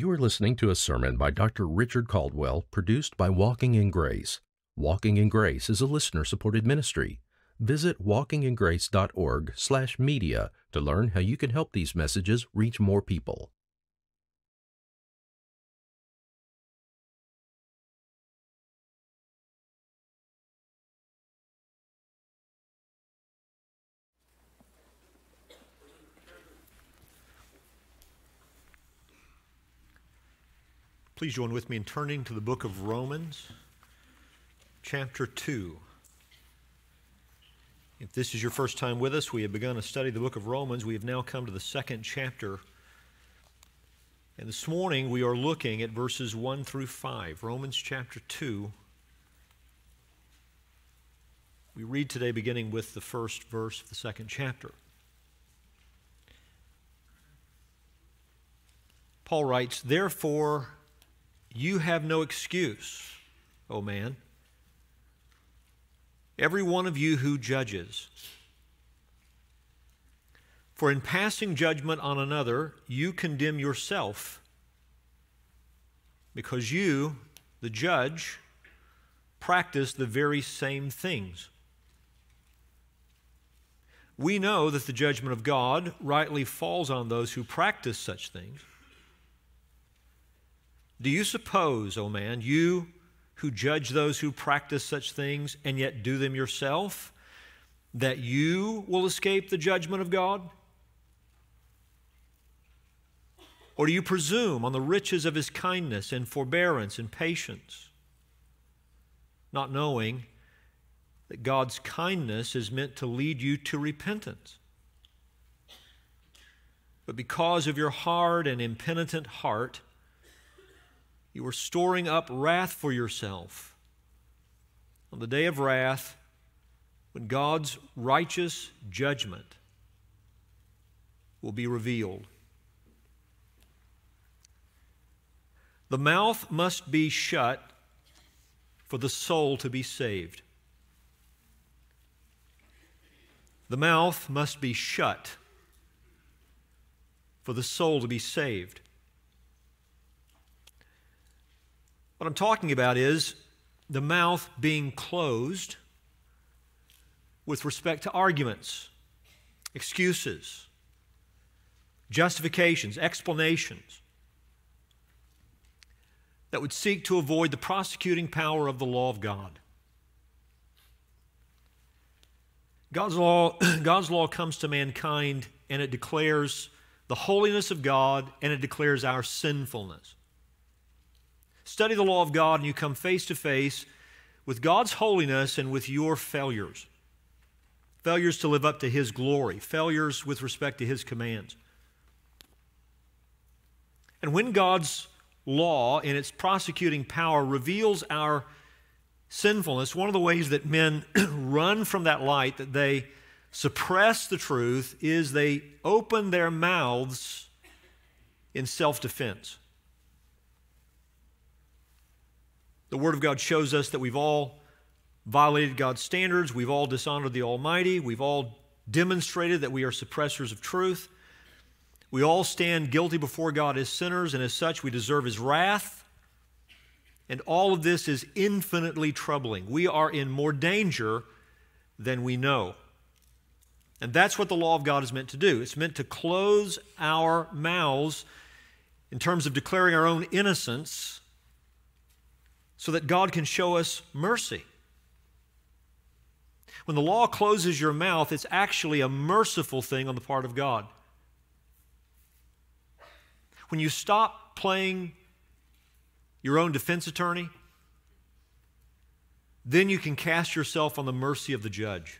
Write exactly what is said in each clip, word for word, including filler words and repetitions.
You are listening to a sermon by Doctor Richard Caldwell, produced by Walking in Grace. Walking in Grace is a listener-supported ministry. Visit walking in grace dot org slash media to learn how you can help these messages reach more people. Please join with me in turning to the book of Romans, chapter two. If this is your first time with us, we have begun to study the book of Romans. We have now come to the second chapter. And this morning we are looking at verses one through five, Romans chapter two. We read today beginning with the first verse of the second chapter. Paul writes, "Therefore, you have no excuse, O man, every one of you who judges. For in passing judgment on another, you condemn yourself, because you, the judge, practice the very same things. We know that the judgment of God rightly falls on those who practice such things. Do you suppose, O man, you who judge those who practice such things and yet do them yourself, that you will escape the judgment of God? Or do you presume on the riches of his kindness and forbearance and patience, not knowing that God's kindness is meant to lead you to repentance? But because of your hard and impenitent heart, you are storing up wrath for yourself on the day of wrath when God's righteous judgment will be revealed. The mouth must be shut for the soul to be saved. The mouth must be shut for the soul to be saved." What I'm talking about is the mouth being closed with respect to arguments, excuses, justifications, explanations that would seek to avoid the prosecuting power of the law of God. God's law, God's law comes to mankind, and it declares the holiness of God, and it declares our sinfulness. Study the law of God, and you come face to face with God's holiness and with your failures. Failures to live up to His glory. Failures with respect to His commands. And when God's law in its prosecuting power reveals our sinfulness, one of the ways that men run from that light, that they suppress the truth, is they open their mouths in self-defense. The Word of God shows us that we've all violated God's standards, we've all dishonored the Almighty, we've all demonstrated that we are suppressors of truth. We all stand guilty before God as sinners, and as such we deserve His wrath. And all of this is infinitely troubling. We are in more danger than we know. And that's what the law of God is meant to do. It's meant to close our mouths in terms of declaring our own innocence, so that God can show us mercy. When the law closes your mouth, it's actually a merciful thing on the part of God. When you stop playing your own defense attorney, then you can cast yourself on the mercy of the judge.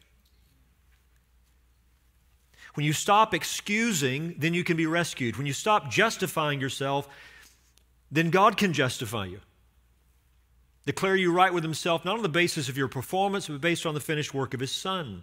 When you stop excusing, then you can be rescued. When you stop justifying yourself, then God can justify you. Declare you right with Himself, not on the basis of your performance, but based on the finished work of His Son.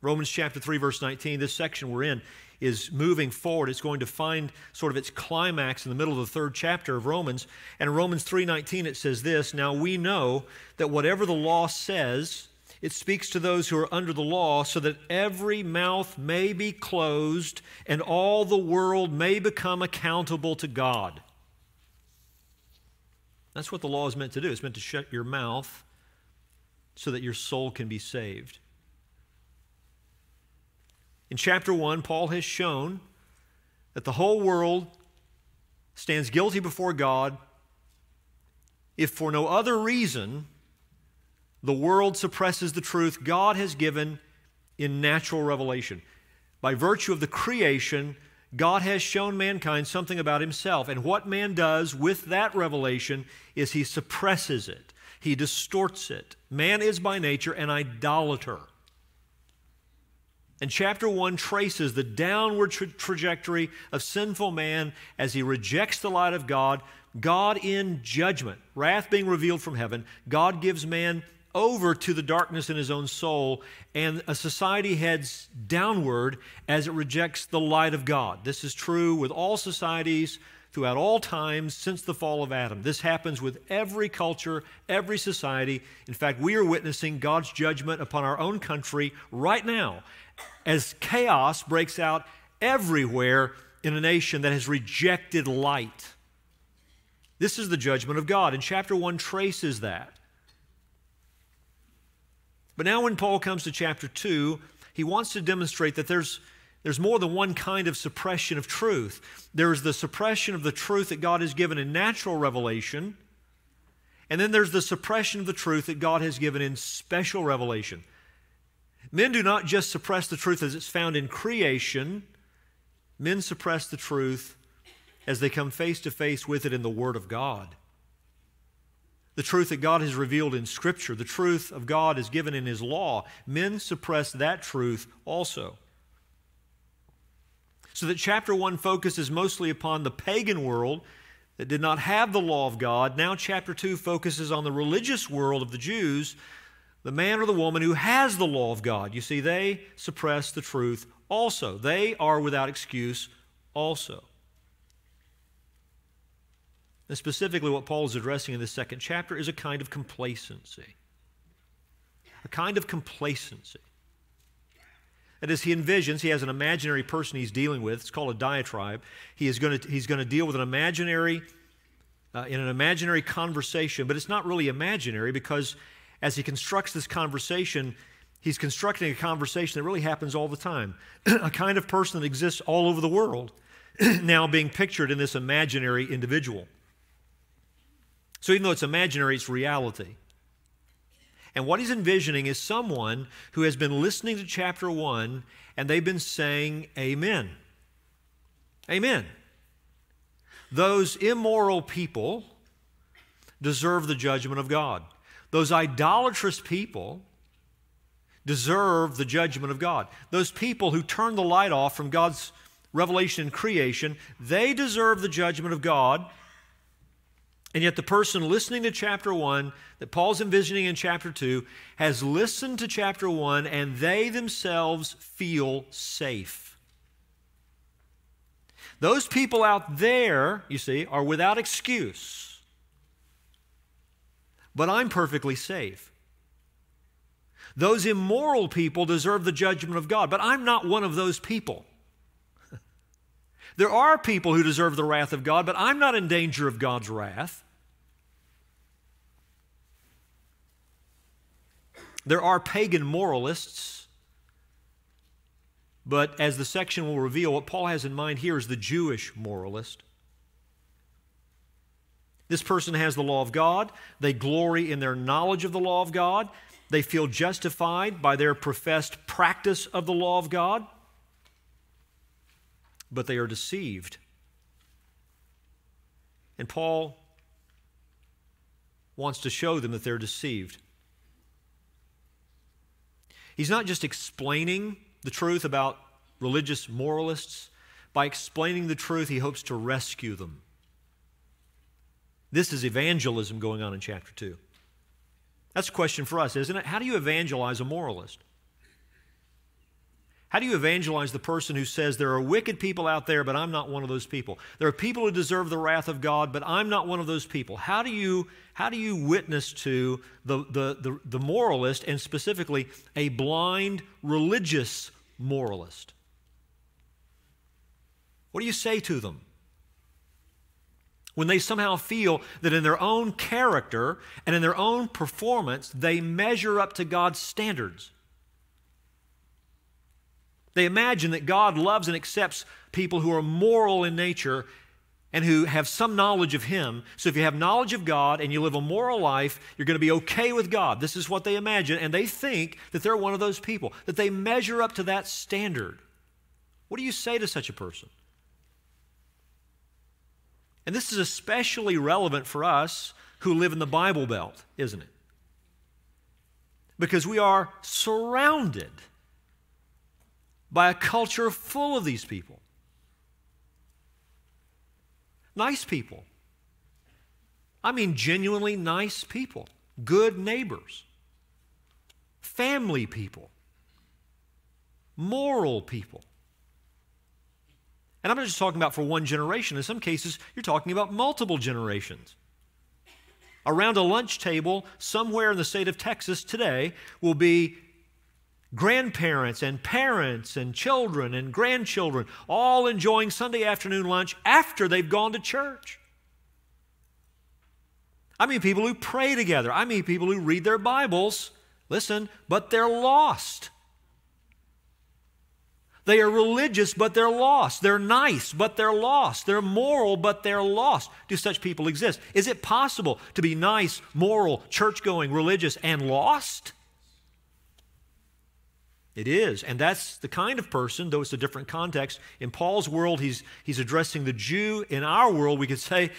Romans chapter three, verse nineteen, this section we're in, is moving forward. It's going to find sort of its climax in the middle of the third chapter of Romans. And in Romans three nineteen, it says this, "Now we know that whatever the law says, It speaks to those who are under the law so that every mouth may be closed and all the world may become accountable to God. That's what the law is meant to do. It's meant to shut your mouth so that your soul can be saved. In chapter one, Paul has shown that the whole world stands guilty before God if for no other reason the world suppresses the truth God has given in natural revelation. By virtue of the creation, God has shown mankind something about himself, and what man does with that revelation is he suppresses it. He distorts it. Man is by nature an idolater. And chapter one traces the downward tra- trajectory of sinful man as he rejects the light of God. God in judgment, wrath being revealed from heaven, God gives man over to the darkness in his own soul, and a society heads downward as it rejects the light of God. This is true with all societies throughout all times since the fall of Adam. This happens with every culture, every society. In fact, we are witnessing God's judgment upon our own country right now as chaos breaks out everywhere in a nation that has rejected light. This is the judgment of God, and chapter one traces that. But now when Paul comes to chapter two, he wants to demonstrate that there's, there's more than one kind of suppression of truth. There's the suppression of the truth that God has given in natural revelation, and then there's the suppression of the truth that God has given in special revelation. Men do not just suppress the truth as it's found in creation. Men suppress the truth as they come face to face with it in the Word of God. The truth that God has revealed in Scripture, the truth of God is given in His law. Men suppress that truth also. So that chapter one focuses mostly upon the pagan world that did not have the law of God. Now chapter two focuses on the religious world of the Jews, the man or the woman who has the law of God. You see, they suppress the truth also. They are without excuse also. And specifically what Paul is addressing in this second chapter is a kind of complacency. A kind of complacency. That is, he envisions, he has an imaginary person he's dealing with. It's called a diatribe. He is going to, he's going to deal with an imaginary, uh, in an imaginary conversation, but it's not really imaginary because as he constructs this conversation, he's constructing a conversation that really happens all the time. A kind of person that exists all over the world now being pictured in this imaginary individual. So even though it's imaginary, it's reality. And what he's envisioning is someone who has been listening to chapter one and they've been saying, amen. Amen. Those immoral people deserve the judgment of God. Those idolatrous people deserve the judgment of God. Those people who turn the light off from God's revelation and creation, they deserve the judgment of God. And yet the person listening to chapter one that Paul's envisioning in chapter two has listened to chapter one and they themselves feel safe. Those people out there, you see, are without excuse. But I'm perfectly safe. Those immoral people deserve the judgment of God, but I'm not one of those people. There are people who deserve the wrath of God, but I'm not in danger of God's wrath. There are pagan moralists, but as the section will reveal, what Paul has in mind here is the Jewish moralist. This person has the law of God. They glory in their knowledge of the law of God. They feel justified by their professed practice of the law of God. But they are deceived. And Paul wants to show them that they're deceived. He's not just explaining the truth about religious moralists. By explaining the truth, he hopes to rescue them. This is evangelism going on in chapter two. That's a question for us, isn't it? How do you evangelize a moralist? How do you evangelize the person who says there are wicked people out there, but I'm not one of those people? There are people who deserve the wrath of God, but I'm not one of those people. How do you, how do you witness to the, the, the, the moralist, and specifically a blind religious moralist? What do you say to them when they somehow feel that in their own character and in their own performance, they measure up to God's standards? They imagine that God loves and accepts people who are moral in nature and who have some knowledge of Him. So if you have knowledge of God and you live a moral life, you're going to be okay with God. This is what they imagine, and they think that they're one of those people, that they measure up to that standard. What do you say to such a person? And this is especially relevant for us who live in the Bible Belt, isn't it? Because we are surrounded by a culture full of these people. Nice people. I mean genuinely nice people. Good neighbors. Family people. Moral people. And I'm not just talking about for one generation. In some cases, you're talking about multiple generations. Around a lunch table somewhere in the state of Texas today will be grandparents and parents and children and grandchildren all enjoying Sunday afternoon lunch after they've gone to church. I mean people who pray together. I mean people who read their Bibles, listen, but they're lost. They are religious, but they're lost. They're nice, but they're lost. They're moral, but they're lost. Do such people exist? Is it possible to be nice, moral, church-going, religious, and lost? It is, and that's the kind of person, though it's a different context. In Paul's world, he's, he's addressing the Jew. In our world, we could say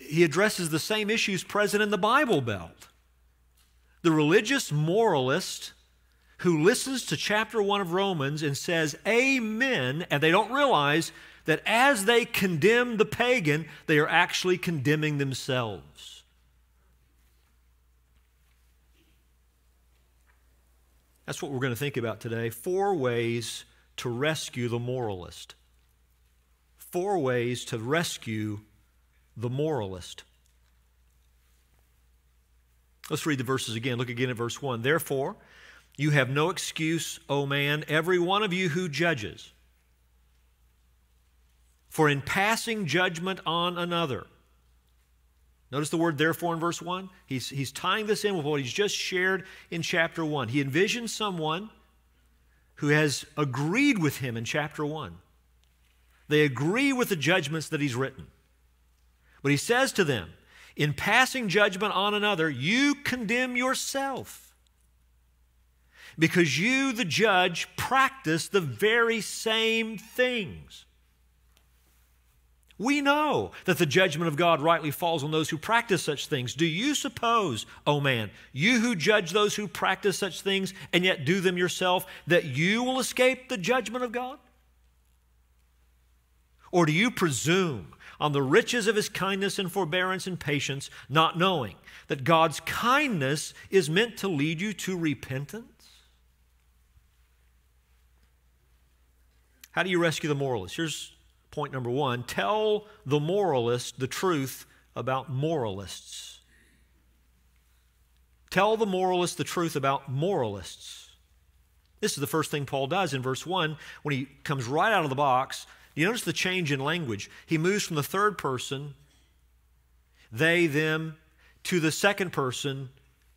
he addresses the same issues present in the Bible Belt. The religious moralist who listens to chapter one of Romans and says, amen, and they don't realize that as they condemn the pagan, they are actually condemning themselves. That's what we're going to think about today. Four ways to rescue the moralist. Four ways to rescue the moralist. Let's read the verses again. Look again at verse one. Therefore, you have no excuse, O man, every one of you who judges. For in passing judgment on another. Notice the word therefore in verse one. He's, he's tying this in with what he's just shared in chapter one. He envisions someone who has agreed with him in chapter one. They agree with the judgments that he's written. But he says to them, in passing judgment on another, you condemn yourself. Because you, the judge, practice the very same things. We know that the judgment of God rightly falls on those who practice such things. Do you suppose, O man, you who judge those who practice such things and yet do them yourself, that you will escape the judgment of God? Or do you presume on the riches of His kindness and forbearance and patience, not knowing that God's kindness is meant to lead you to repentance? How do you rescue the moralist? Here's point number one. Tell the moralist the truth about moralists. Tell the moralist the truth about moralists. This is the first thing Paul does in verse one when he comes right out of the box. You notice the change in language. He moves from the third person, they, them, to the second person,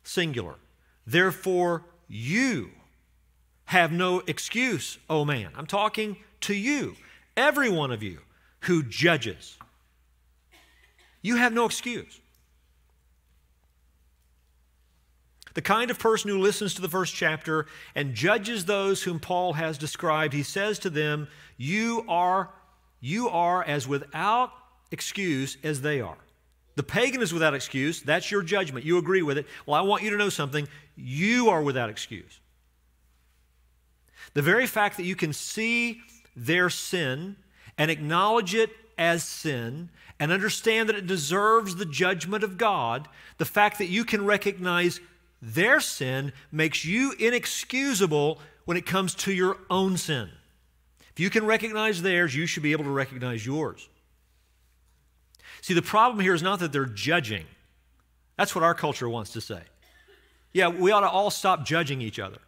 singular. Therefore, you have no excuse, O man. I'm talking to you, every one of you who judges. You have no excuse. The kind of person who listens to the first chapter and judges those whom Paul has described, he says to them, you are, you are as without excuse as they are. The pagan is without excuse. That's your judgment. You agree with it. Well, I want you to know something. You are without excuse. The very fact that you can see their sin and acknowledge it as sin and understand that it deserves the judgment of God, the fact that you can recognize their sin makes you inexcusable when it comes to your own sin. If you can recognize theirs, you should be able to recognize yours. See, the problem here is not that they're judging. That's what our culture wants to say. Yeah, we ought to all stop judging each other.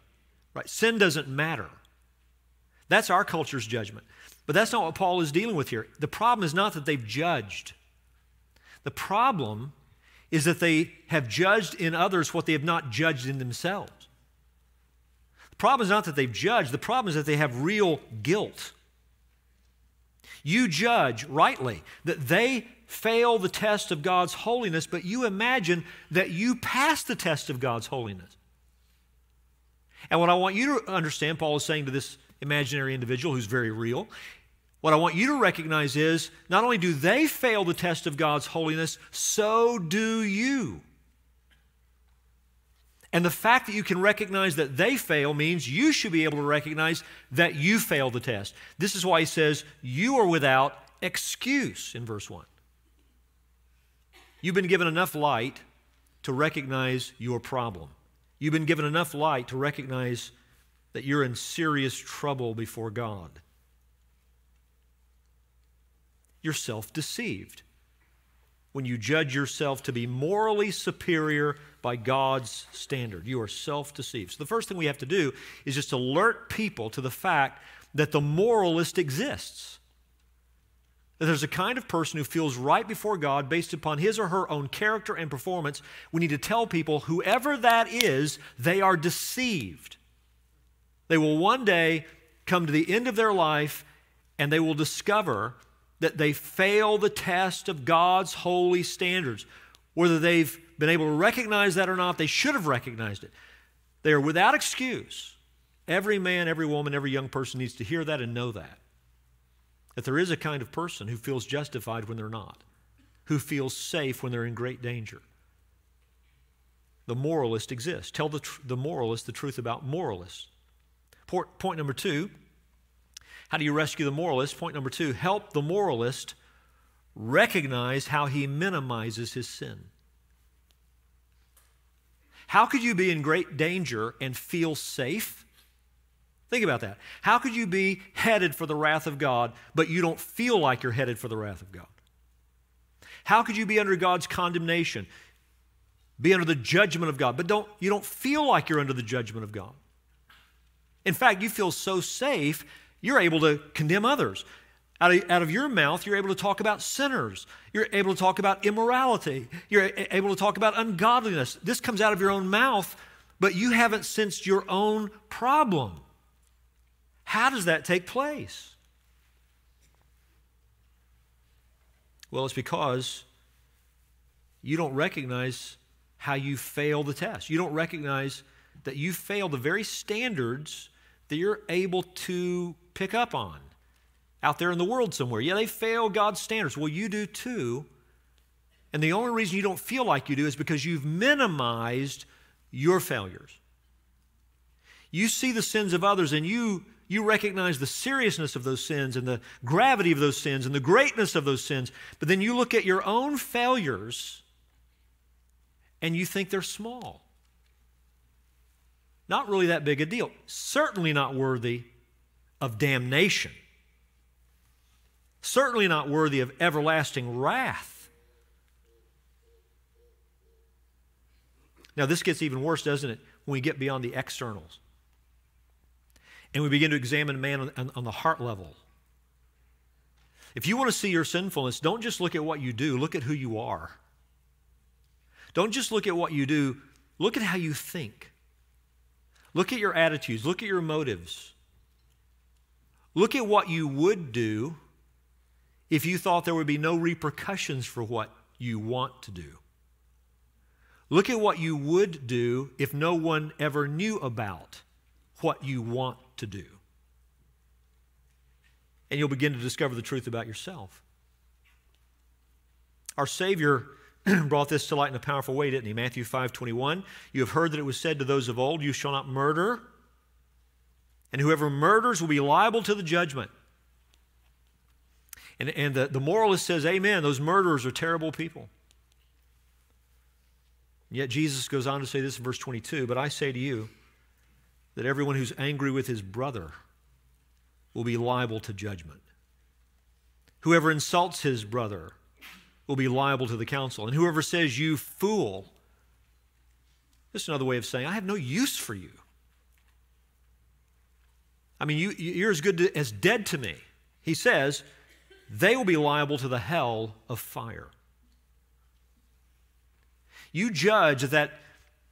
Right? Sin doesn't matter. That's our culture's judgment. But that's not what Paul is dealing with here. The problem is not that they've judged. The problem is that they have judged in others what they have not judged in themselves. The problem is not that they've judged. The problem is that they have real guilt. You judge rightly that they fail the test of God's holiness, but you imagine that you pass the test of God's holiness. And what I want you to understand, Paul is saying to this imaginary individual who's very real, what I want you to recognize is not only do they fail the test of God's holiness, so do you. And the fact that you can recognize that they fail means you should be able to recognize that you fail the test. This is why he says, you are without excuse in verse one. You've been given enough light to recognize your problem. You've been given enough light to recognize that you're in serious trouble before God. You're self-deceived when you judge yourself to be morally superior by God's standard. You are self-deceived. So the first thing we have to do is just alert people to the fact that the moralist exists. That there's a kind of person who feels right before God based upon his or her own character and performance. We need to tell people, whoever that is, they are deceived. They will one day come to the end of their life and they will discover that they fail the test of God's holy standards. Whether they've been able to recognize that or not, they should have recognized it. They are without excuse. Every man, every woman, every young person needs to hear that and know that. That there is a kind of person who feels justified when they're not, who feels safe when they're in great danger. The moralist exists. Tell the, tr- the moralist the truth about moralists. Point, point number two, how do you rescue the moralist? Point number two, help the moralist recognize how he minimizes his sin. How could you be in great danger and feel safe? Think about that. How could you be headed for the wrath of God, but you don't feel like you're headed for the wrath of God? How could you be under God's condemnation, be under the judgment of God, but don't, you don't feel like you're under the judgment of God? In fact, you feel so safe you're able to condemn others. Out of, out of your mouth, you're able to talk about sinners. You're able to talk about immorality. You're able to talk about ungodliness. This comes out of your own mouth, but you haven't sensed your own problem. How does that take place? Well, it's because you don't recognize how you fail the test. You don't recognize that you fail the very standards that you're able to pick up on out there in the world somewhere. Yeah, they fail God's standards. Well, you do too. And the only reason you don't feel like you do is because you've minimized your failures. You see the sins of others and you, you recognize the seriousness of those sins and the gravity of those sins and the greatness of those sins, but then you look at your own failures and you think they're small. Not really that big a deal. Certainly not worthy of damnation. Certainly not worthy of everlasting wrath. Now, this gets even worse, doesn't it, when we get beyond the externals and we begin to examine man on, on, on the heart level. If you want to see your sinfulness, don't just look at what you do. Look at who you are. Don't just look at what you do. Look at how you think. Look at your attitudes. Look at your motives. Look at what you would do if you thought there would be no repercussions for what you want to do. Look at what you would do if no one ever knew about what you want to do. And you'll begin to discover the truth about yourself. Our Savior brought this to light in a powerful way, didn't he? Matthew five twenty-one, you have heard that it was said to those of old, you shall not murder, and whoever murders will be liable to the judgment. And, and the, the moralist says, amen, those murderers are terrible people. Yet Jesus goes on to say this in verse twenty-two, but I say to you that everyone who's angry with his brother will be liable to judgment. Whoever insults his brother will be liable to the council. And whoever says, you fool, this is another way of saying, I have no use for you. I mean, you, you're as good to, as dead to me. He says, they will be liable to the hell of fire. You judge that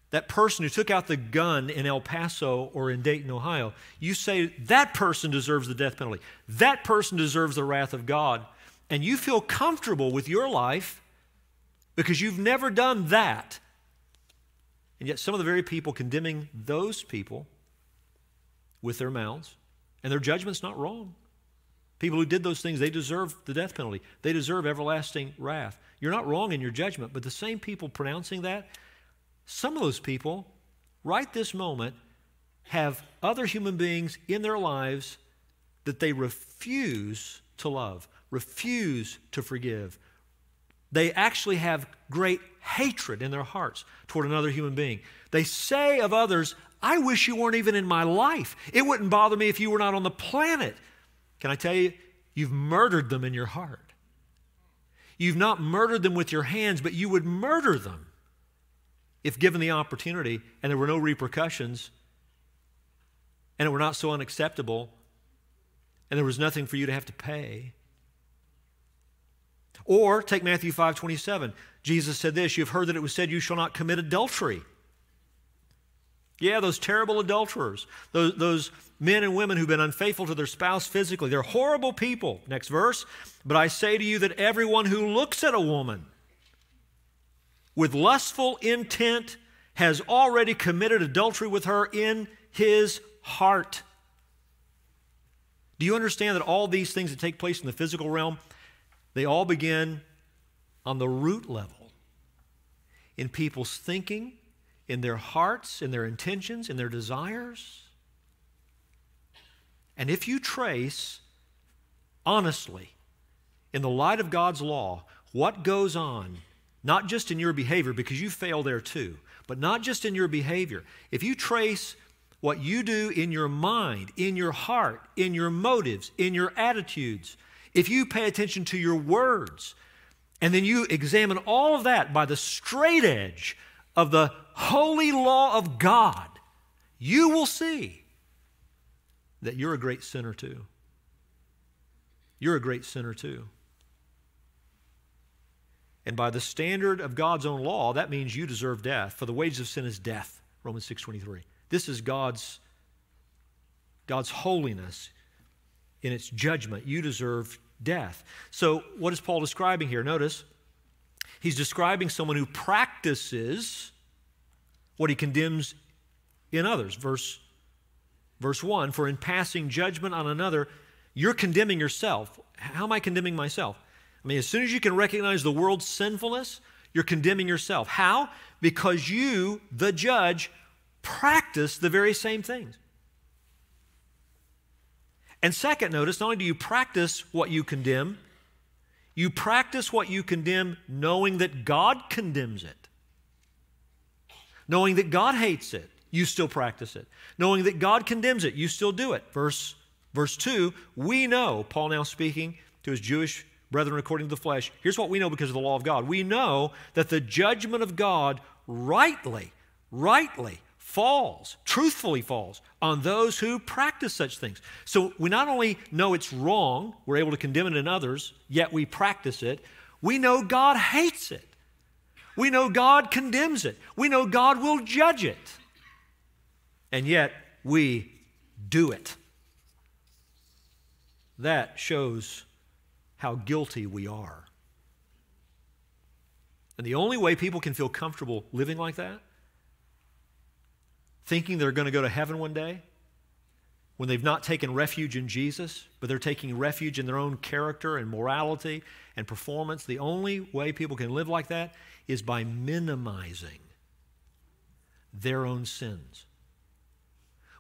that person who took out the gun in El Paso or in Dayton, Ohio, you say that person deserves the death penalty. That person deserves the wrath of God. And you feel comfortable with your life because you've never done that. And yet some of the very people condemning those people with their mouths, and their judgment's not wrong. People who did those things, they deserve the death penalty. They deserve everlasting wrath. You're not wrong in your judgment, but the same people pronouncing that, some of those people, right this moment, have other human beings in their lives that they refuse to love, refuse to forgive. They actually have great hatred in their hearts toward another human being. They say of others, I wish you weren't even in my life. It wouldn't bother me if you were not on the planet. Can I tell you, you've murdered them in your heart. You've not murdered them with your hands, but you would murder them if given the opportunity and there were no repercussions and it were not so unacceptable and there was nothing for you to have to pay. Or take Matthew five twenty-seven. Jesus said this, you've heard that it was said, you shall not commit adultery. Yeah, those terrible adulterers, those, those men and women who've been unfaithful to their spouse physically, they're horrible people. Next verse, but I say to you that everyone who looks at a woman with lustful intent has already committed adultery with her in his heart. Do you understand that all these things that take place in the physical realm, they all begin on the root level in people's thinking, in their hearts, in their intentions, in their desires. And if you trace honestly, in the light of God's law, what goes on, not just in your behavior, because you fail there too, but not just in your behavior. If you trace what you do in your mind, in your heart, in your motives, in your attitudes, if you pay attention to your words, and then you examine all of that by the straight edge of the holy law of God, you will see that you're a great sinner too. You're a great sinner too. And by the standard of God's own law, that means you deserve death, for the wages of sin is death, Romans six twenty-three. This is God's, God's holiness in its judgment. You deserve death. So what is Paul describing here? Notice, he's describing someone who practices what he condemns in others. Verse, verse one, for in passing judgment on another, you're condemning yourself. How am I condemning myself? I mean, as soon as you can recognize the world's sinfulness, you're condemning yourself. How? Because you, the judge, practice the very same things. And second, notice, not only do you practice what you condemn, you practice what you condemn knowing that God condemns it. Knowing that God hates it, you still practice it. Knowing that God condemns it, you still do it. Verse, verse two, we know, Paul now speaking to his Jewish brethren according to the flesh, here's what we know because of the law of God. We know that the judgment of God rightly, rightly falls, truthfully falls on those who practice such things. So we not only know it's wrong, we're able to condemn it in others, yet we practice it. We know God hates it. We know God condemns it. We know God will judge it. And yet we do it. That shows how guilty we are. And the only way people can feel comfortable living like that, thinking they're going to go to heaven one day, when they've not taken refuge in Jesus, but they're taking refuge in their own character and morality and performance, the only way people can live like that is by minimizing their own sins.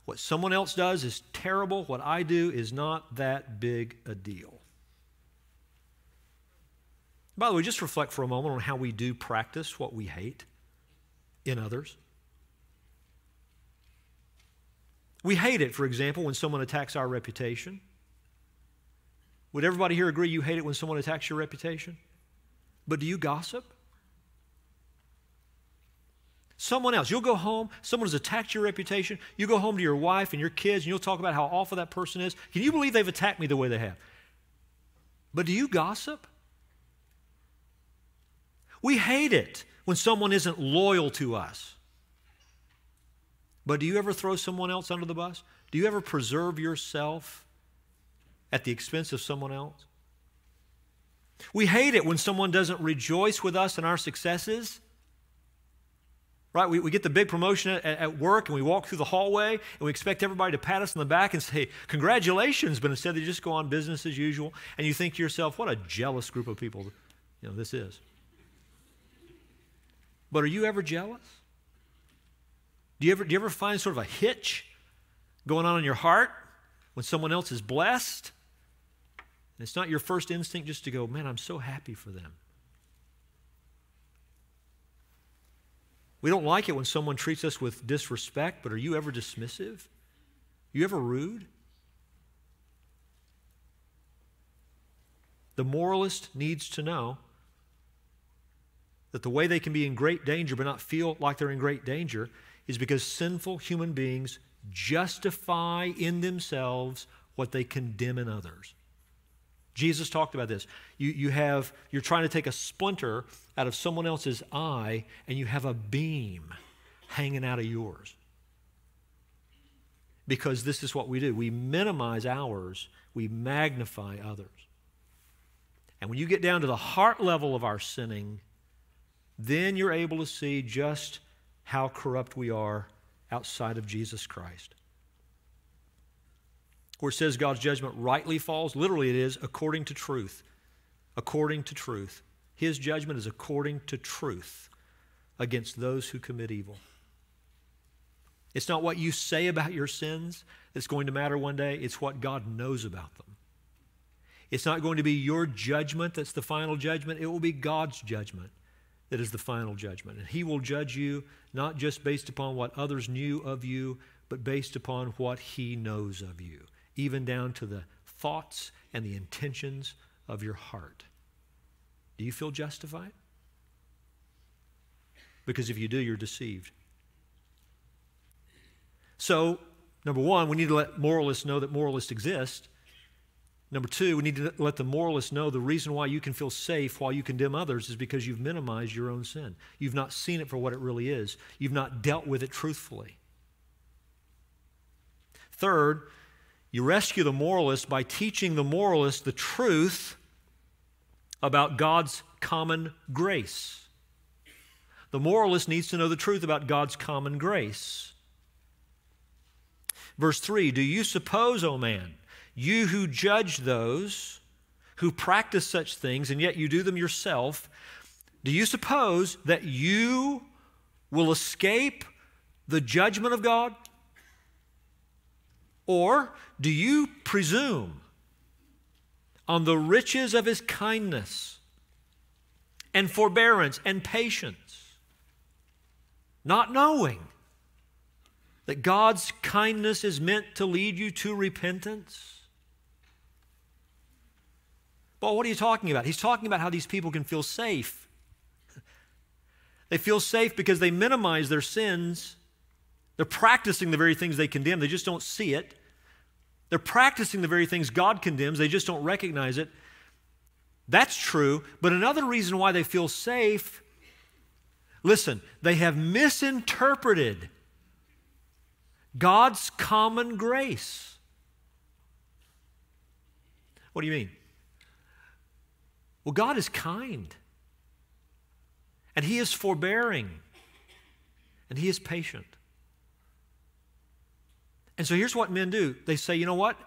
What someone else does is terrible. What I do is not that big a deal. By the way, just reflect for a moment on how we do practice what we hate in others. We hate it, for example, when someone attacks our reputation. Would everybody here agree you hate it when someone attacks your reputation? But do you gossip? Someone else, you'll go home, someone has attacked your reputation, you go home to your wife and your kids and you'll talk about how awful that person is. Can you believe they've attacked me the way they have? But do you gossip? We hate it when someone isn't loyal to us. But do you ever throw someone else under the bus? Do you ever preserve yourself at the expense of someone else? We hate it when someone doesn't rejoice with us in our successes. Right, we, we get the big promotion at, at work and we walk through the hallway and we expect everybody to pat us on the back and say, congratulations, but instead they just go on business as usual and you think to yourself, what a jealous group of people you know, this is. But are you ever jealous? Do you ever, do you ever find sort of a hitch going on in your heart when someone else is blessed? And it's not your first instinct just to go, man, I'm so happy for them. We don't like it when someone treats us with disrespect, but are you ever dismissive? You ever rude? The moralist needs to know that the way they can be in great danger but not feel like they're in great danger is because sinful human beings justify in themselves what they condemn in others. Jesus talked about this. You, you have, you're trying to take a splinter out of someone else's eye, and you have a beam hanging out of yours. Because this is what we do. We minimize ours. We magnify others. And when you get down to the heart level of our sinning, then you're able to see just how corrupt we are outside of Jesus Christ. Where it says God's judgment rightly falls, literally it is according to truth. According to truth. His judgment is according to truth against those who commit evil. It's not what you say about your sins that's going to matter one day. It's what God knows about them. It's not going to be your judgment that's the final judgment. It will be God's judgment that is the final judgment. And He will judge you not just based upon what others knew of you, but based upon what He knows of you, even down to the thoughts and the intentions of your heart. Do you feel justified? Because if you do, you're deceived. So, number one, we need to let moralists know that moralists exist. Number two, we need to let the moralists know the reason why you can feel safe while you condemn others is because you've minimized your own sin. You've not seen it for what it really is. You've not dealt with it truthfully. Third, you rescue the moralist by teaching the moralist the truth about God's common grace. The moralist needs to know the truth about God's common grace. Verse three, do you suppose, O man, you who judge those who practice such things and yet you do them yourself, do you suppose that you will escape the judgment of God? Or do you presume on the riches of His kindness and forbearance and patience, not knowing that God's kindness is meant to lead you to repentance? Well, what are you talking about? He's talking about how these people can feel safe. They feel safe because they minimize their sins. They're practicing the very things they condemn. They just don't see it. They're practicing the very things God condemns. They just don't recognize it. That's true. But another reason why they feel safe, listen, they have misinterpreted God's common grace. What do you mean? Well, God is kind, and He is forbearing, and He is patient. And so here's what men do. They say, you know what?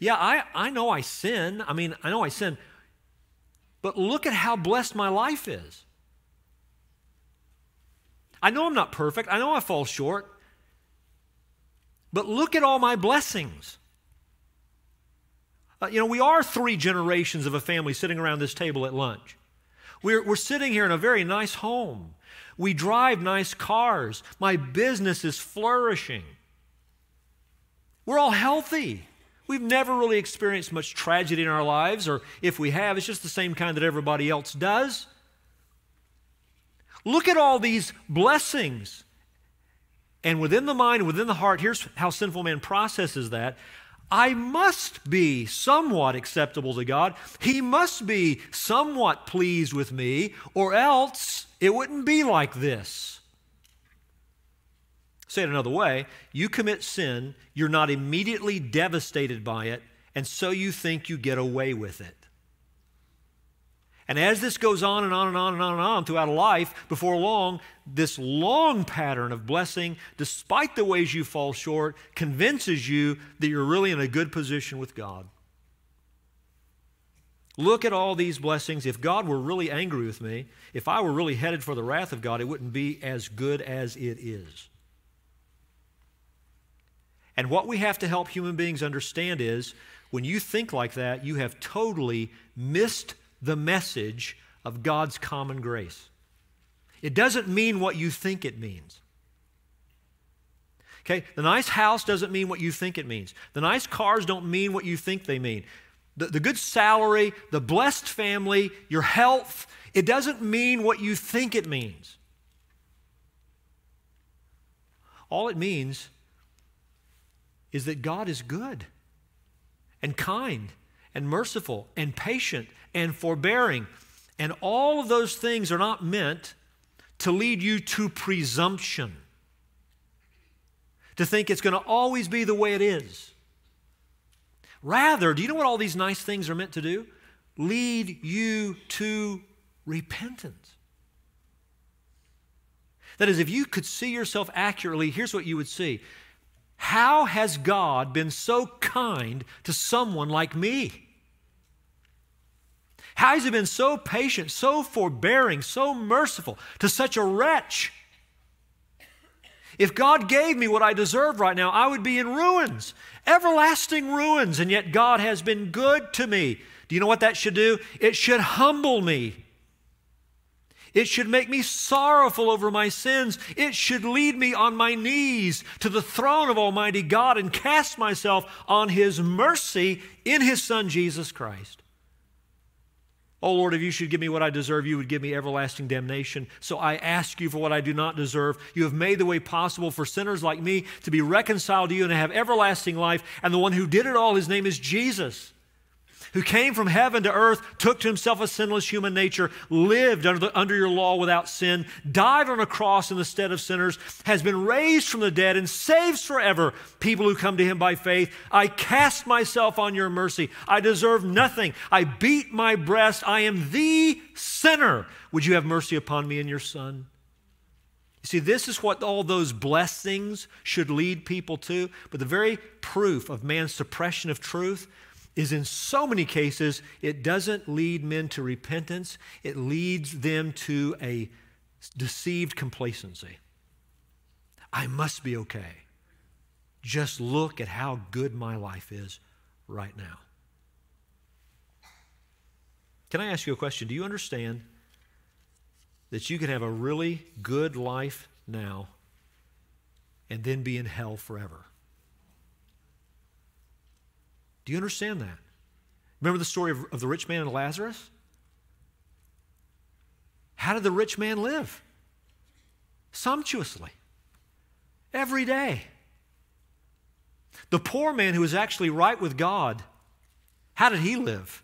Yeah, I, I know I sin. I mean, I know I sin. But look at how blessed my life is. I know I'm not perfect. I know I fall short. But look at all my blessings. Uh, you know, we are three generations of a family sitting around this table at lunch. We're, we're sitting here in a very nice home. We drive nice cars. My business is flourishing. We're all healthy. We've never really experienced much tragedy in our lives, or if we have, it's just the same kind that everybody else does. Look at all these blessings. And within the mind, within the heart, here's how sinful man processes that. I must be somewhat acceptable to God. He must be somewhat pleased with me, or else it wouldn't be like this. Say it another way, you commit sin, you're not immediately devastated by it, and so you think you get away with it. And as this goes on and on and on and on and on throughout life, before long, this long pattern of blessing, despite the ways you fall short, convinces you that you're really in a good position with God. Look at all these blessings. If God were really angry with me, if I were really headed for the wrath of God, it wouldn't be as good as it is. And what we have to help human beings understand is when you think like that, you have totally missed the message of God's common grace. It doesn't mean what you think it means. Okay, the nice house doesn't mean what you think it means. The nice cars don't mean what you think they mean. The, the good salary, the blessed family, your health, it doesn't mean what you think it means. All it means is that God is good and kind and merciful and patient and forbearing. And all of those things are not meant to lead you to presumption, to think it's going to always be the way it is. Rather, do you know what all these nice things are meant to do? Lead you to repentance. That is, if you could see yourself accurately, here's what you would see. How has God been so kind to someone like me? How has He been so patient, so forbearing, so merciful to such a wretch? If God gave me what I deserved right now, I would be in ruins, everlasting ruins, and yet God has been good to me. Do you know what that should do? It should humble me. It should make me sorrowful over my sins. It should lead me on my knees to the throne of Almighty God and cast myself on His mercy in His Son, Jesus Christ. Oh, Lord, if you should give me what I deserve, you would give me everlasting damnation. So I ask you for what I do not deserve. You have made the way possible for sinners like me to be reconciled to you and to have everlasting life. And the one who did it all, His name is Jesus, who came from heaven to earth, took to Himself a sinless human nature, lived under, the, under your law without sin, died on a cross in the stead of sinners, has been raised from the dead, and saves forever people who come to Him by faith. I cast myself on your mercy. I deserve nothing. I beat my breast. I am the sinner. Would you have mercy upon me and your Son? You see, this is what all those blessings should lead people to, but the very proof of man's suppression of truth is in so many cases, it doesn't lead men to repentance. It leads them to a deceived complacency. I must be okay. Just look at how good my life is right now. Can I ask you a question? Do you understand that you can have a really good life now and then be in hell forever? Do you understand that? Remember the story of, of the rich man and Lazarus? How did the rich man live? Sumptuously. Every day. The poor man who was actually right with God, how did he live?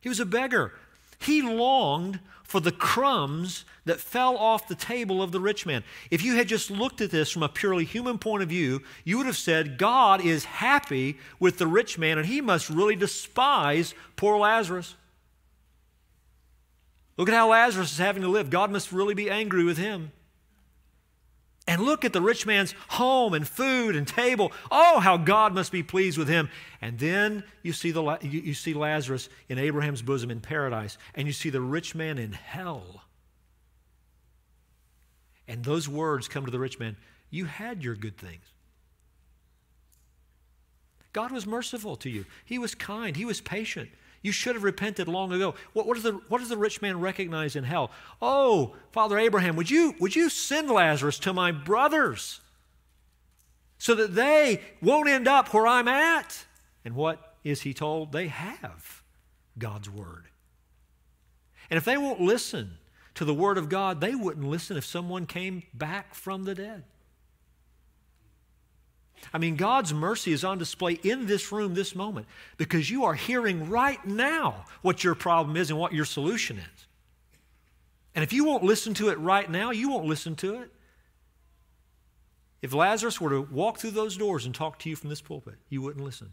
He was a beggar. He longed for the crumbs that fell off the table of the rich man. If you had just looked at this from a purely human point of view, you would have said, God is happy with the rich man, and He must really despise poor Lazarus. Look at how Lazarus is having to live. God must really be angry with him. And look at the rich man's home and food and table. Oh, how God must be pleased with him. And then you see, the, you see Lazarus in Abraham's bosom in paradise, and you see the rich man in hell. And those words come to the rich man, you had your good things. God was merciful to you. He was kind. He was patient. You should have repented long ago. What, what, does the, what does the rich man recognize in hell? Oh, Father Abraham, would you, would you send Lazarus to my brothers so that they won't end up where I'm at. And what is he told? They have God's word. And if they won't listen to the word of God, they wouldn't listen if someone came back from the dead. I mean, God's mercy is on display in this room this moment because you are hearing right now what your problem is and what your solution is. And if you won't listen to it right now, you won't listen to it. If Lazarus were to walk through those doors and talk to you from this pulpit, you wouldn't listen.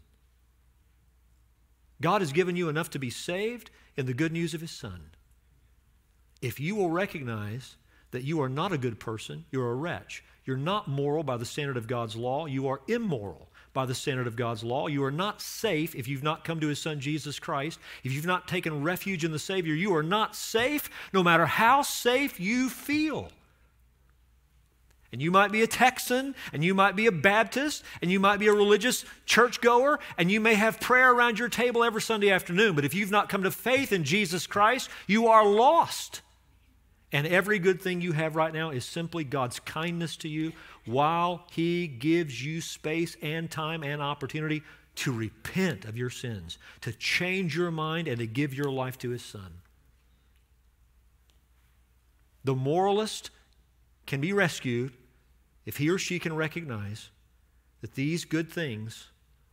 God has given you enough to be saved in the good news of His Son. If you will recognize that you are not a good person, you're a wretch, you're not moral by the standard of God's law, you are immoral by the standard of God's law, you are not safe if you've not come to His Son, Jesus Christ, if you've not taken refuge in the Savior, you are not safe no matter how safe you feel. And you might be a Texan, and you might be a Baptist, and you might be a religious churchgoer, and you may have prayer around your table every Sunday afternoon, but if you've not come to faith in Jesus Christ, you are lost. And every good thing you have right now is simply God's kindness to you while He gives you space and time and opportunity to repent of your sins, to change your mind, and to give your life to His Son. The moralist can be rescued if he or she can recognize that these good things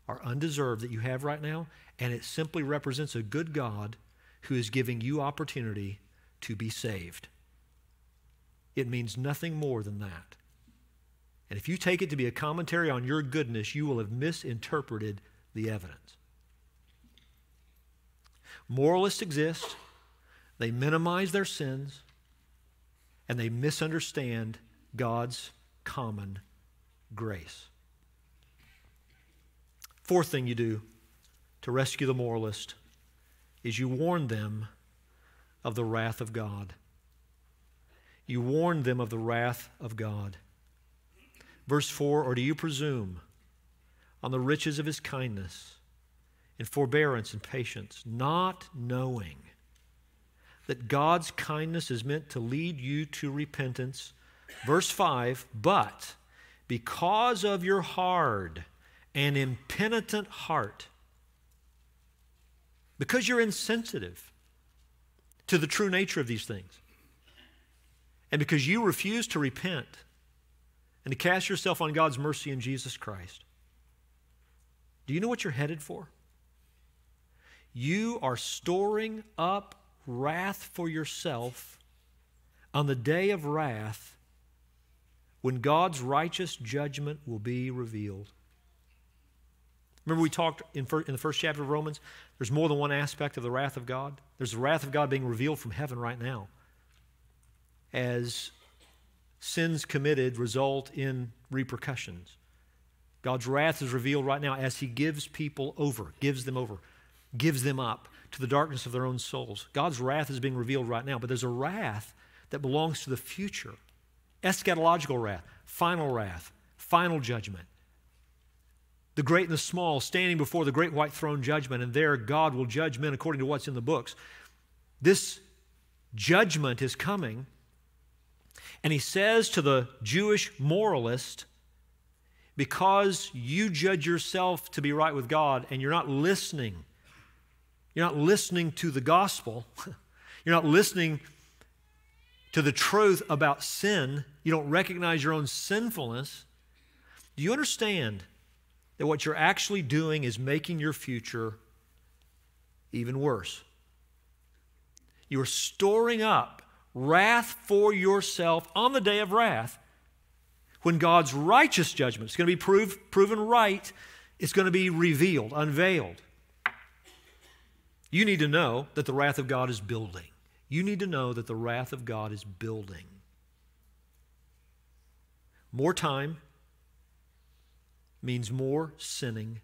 are undeserved that you have right now, and it simply represents a good God who is giving you opportunity to be saved. It means nothing more than that. And if you take it to be a commentary on your goodness, you will have misinterpreted the evidence. Moralists exist. They minimize their sins. And they misunderstand God's common grace. Fourth thing you do to rescue the moralist is you warn them of the wrath of God. You warn them of the wrath of God. Verse four, or do you presume on the riches of His kindness and forbearance and patience, not knowing that God's kindness is meant to lead you to repentance. Verse five, but because of your hard and impenitent heart, because you're insensitive to the true nature of these things, and because you refuse to repent and to cast yourself on God's mercy in Jesus Christ, do you know what you're headed for? You are storing up wrath for yourself on the day of wrath when God's righteous judgment will be revealed. Remember we talked in, first, in the first chapter of Romans, there's more than one aspect of the wrath of God. There's the wrath of God being revealed from heaven right now as sins committed result in repercussions. God's wrath is revealed right now as He gives people over, gives them over, gives them up to the darkness of their own souls. God's wrath is being revealed right now, but there's a wrath that belongs to the future. Eschatological wrath, final wrath, final judgment. The great and the small standing before the great white throne judgment, and there God will judge men according to what's in the books. This judgment is coming, and He says to the Jewish moralist, because you judge yourself to be right with God and you're not listening You're not listening to the gospel. You're not listening to the truth about sin. You don't recognize your own sinfulness. Do you understand that what you're actually doing is making your future even worse? You're storing up wrath for yourself on the day of wrath when God's righteous judgment is going to be proved, proven right. It's going to be revealed, unveiled. You need to know that the wrath of God is building. You need to know that the wrath of God is building. More time means more sinning,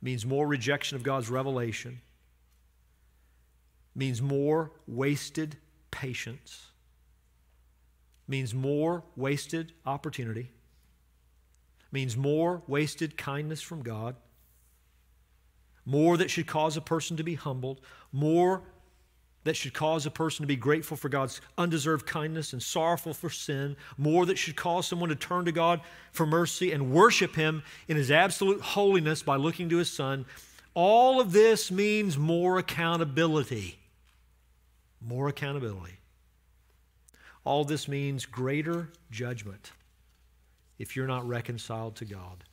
means more rejection of God's revelation, means more wasted patience, means more wasted opportunity, means more wasted kindness from God, more that should cause a person to be humbled, more that should cause a person to be grateful for God's undeserved kindness and sorrowful for sin, more that should cause someone to turn to God for mercy and worship Him in His absolute holiness by looking to His Son. All of this means more accountability. More accountability. All this means greater judgment if you're not reconciled to God.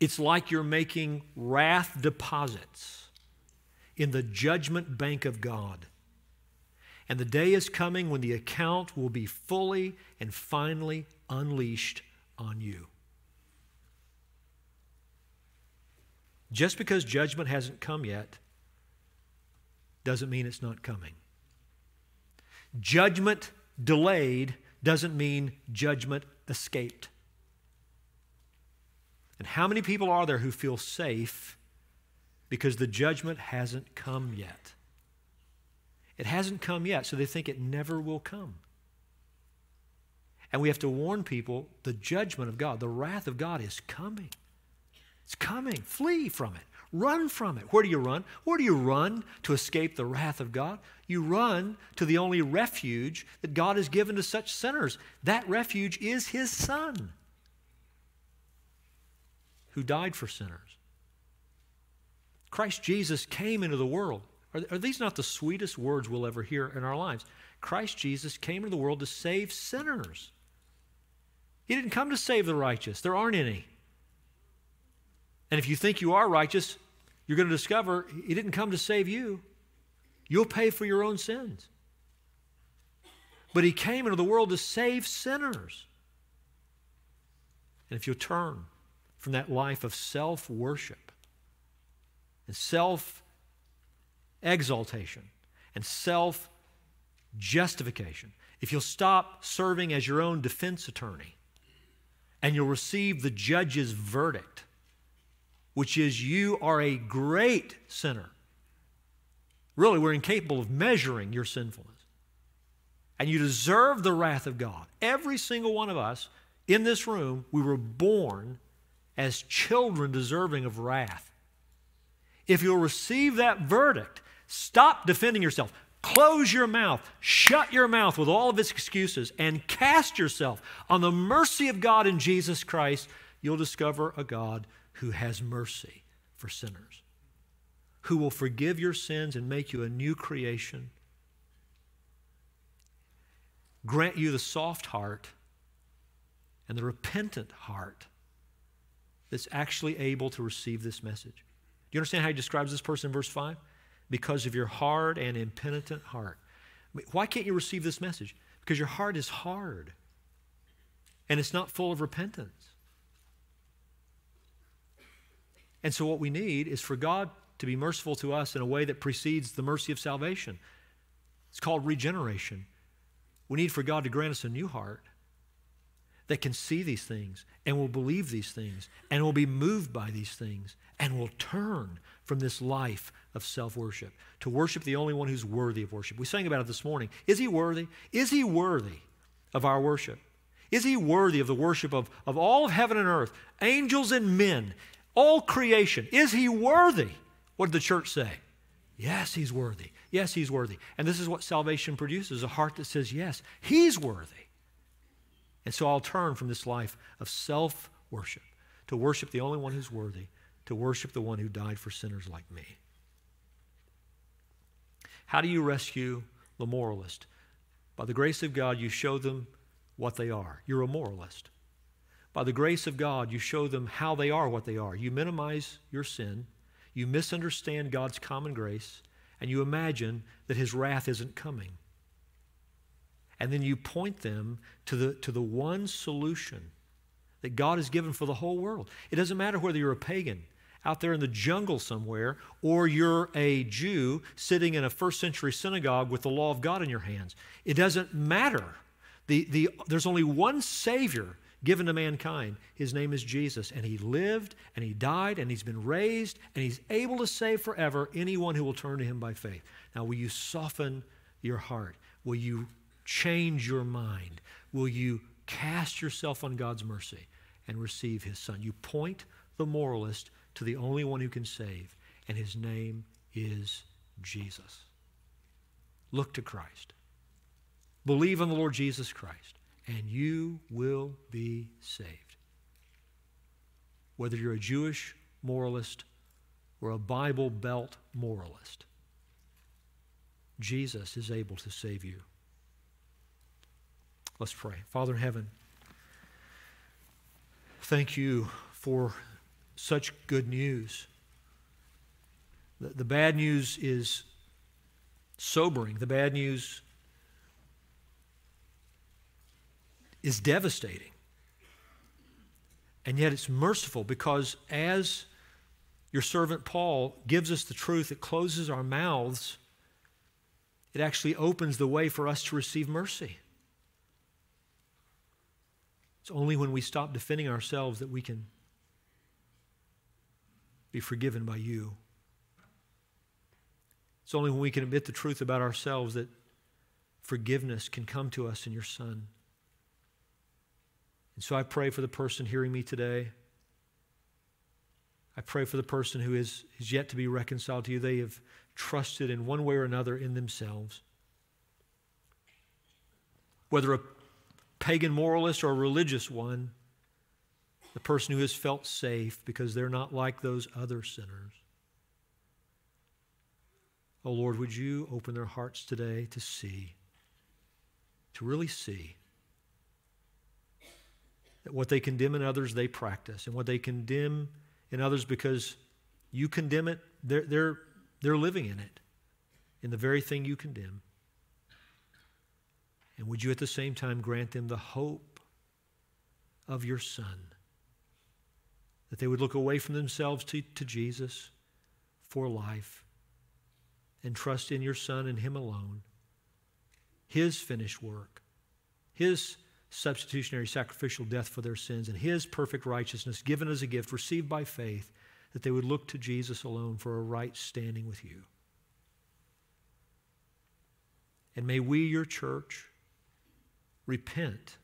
It's like you're making wrath deposits in the judgment bank of God. And the day is coming when the account will be fully and finally unleashed on you. Just because judgment hasn't come yet doesn't mean it's not coming. Judgment delayed doesn't mean judgment escaped. And how many people are there who feel safe because the judgment hasn't come yet? It hasn't come yet, so they think it never will come. And we have to warn people, the judgment of God, the wrath of God is coming. It's coming. Flee from it. Run from it. Where do you run? Where do you run to escape the wrath of God? You run to the only refuge that God has given to such sinners. That refuge is His Son, who died for sinners. Christ Jesus came into the world. Are, are these not the sweetest words we'll ever hear in our lives? Christ Jesus came into the world to save sinners. He didn't come to save the righteous. There aren't any. And if you think you are righteous, you're going to discover He didn't come to save you. You'll pay for your own sins. But He came into the world to save sinners. And if you'll turn from that life of self-worship, and self-exaltation, and self-justification, if you'll stop serving as your own defense attorney, and you'll receive the judge's verdict, which is you are a great sinner. Really, we're incapable of measuring your sinfulness. And you deserve the wrath of God. Every single one of us in this room, we were born as children deserving of wrath. If you'll receive that verdict, stop defending yourself. Close your mouth. Shut your mouth with all of its excuses and cast yourself on the mercy of God in Jesus Christ. You'll discover a God who has mercy for sinners, who will forgive your sins and make you a new creation, grant you the soft heart and the repentant heart that's actually able to receive this message. You understand how he describes this person in verse five? Because of your hard and impenitent heart. I mean, why can't you receive this message? Because your heart is hard, and it's not full of repentance. And so what we need is for God to be merciful to us in a way that precedes the mercy of salvation. It's called regeneration. We need for God to grant us a new heart that can see these things and will believe these things and will be moved by these things and will turn from this life of self-worship to worship the only one who's worthy of worship. We sang about it this morning. Is He worthy? Is He worthy of our worship? Is He worthy of the worship of, of all of heaven and earth, angels and men, all creation? Is He worthy? What did the church say? Yes, He's worthy. Yes, He's worthy. And this is what salvation produces, a heart that says, yes, He's worthy. And so I'll turn from this life of self-worship to worship the only one who's worthy, to worship the one who died for sinners like me. How do you rescue the moralist? By the grace of God, you show them what they are. You're a moralist. By the grace of God, you show them how they are what they are. You minimize your sin, you misunderstand God's common grace, and you imagine that His wrath isn't coming. And then you point them to the, to the one solution that God has given for the whole world. It doesn't matter whether you're a pagan out there in the jungle somewhere or you're a Jew sitting in a first century synagogue with the law of God in your hands. It doesn't matter. The, the, there's only one Savior given to mankind. His name is Jesus, and He lived, and He died, and He's been raised, and He's able to save forever anyone who will turn to Him by faith. Now, will you soften your heart? Will you change your mind? Will you cast yourself on God's mercy and receive His Son? You point the moralist to the only one who can save, and His name is Jesus. Look to Christ. Believe on the Lord Jesus Christ, and you will be saved. Whether you're a Jewish moralist or a Bible Belt moralist, Jesus is able to save you. Let's pray. Father in heaven, thank you for such good news. The, the bad news is sobering. The bad news is devastating. And yet it's merciful, because as your servant Paul gives us the truth, it closes our mouths. It actually opens the way for us to receive mercy. It's only when we stop defending ourselves that we can be forgiven by you. It's only when we can admit the truth about ourselves that forgiveness can come to us in your Son. And so I pray for the person hearing me today. I pray for the person who is, is yet to be reconciled to you. They have trusted in one way or another in themselves. Whether a pagan moralist or a religious one, the person who has felt safe because they're not like those other sinners. Oh Lord, would you open their hearts today to see, to really see that what they condemn in others, they practice, and what they condemn in others because you condemn it, they're, they're, they're living in it, in the very thing you condemn. And would you at the same time grant them the hope of your Son, that they would look away from themselves to, to Jesus for life and trust in your Son and him alone, his finished work, his substitutionary sacrificial death for their sins, and his perfect righteousness given as a gift, received by faith, that they would look to Jesus alone for a right standing with you. And may we, your church, repent,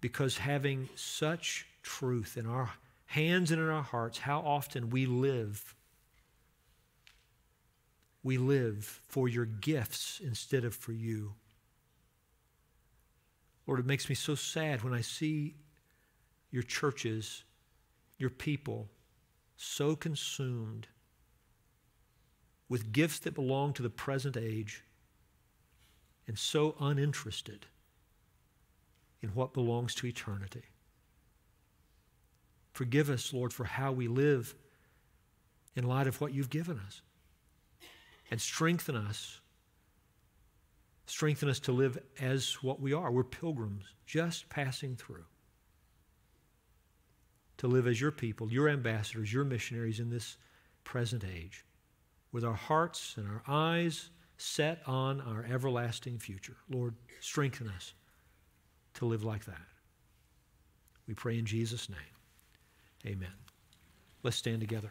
because having such truth in our hands and in our hearts, how often we live, we live for your gifts instead of for you. Lord, it makes me so sad when I see your churches, your people, so consumed with gifts that belong to the present age and so uninterested in what belongs to eternity. Forgive us, Lord, for how we live in light of what you've given us, and strengthen us. Strengthen us to live as what we are. We're pilgrims just passing through. To live as your people, your ambassadors, your missionaries in this present age, with our hearts and our eyes set on our everlasting future. Lord, strengthen us to live like that. We pray in Jesus' name. Amen. Let's stand together.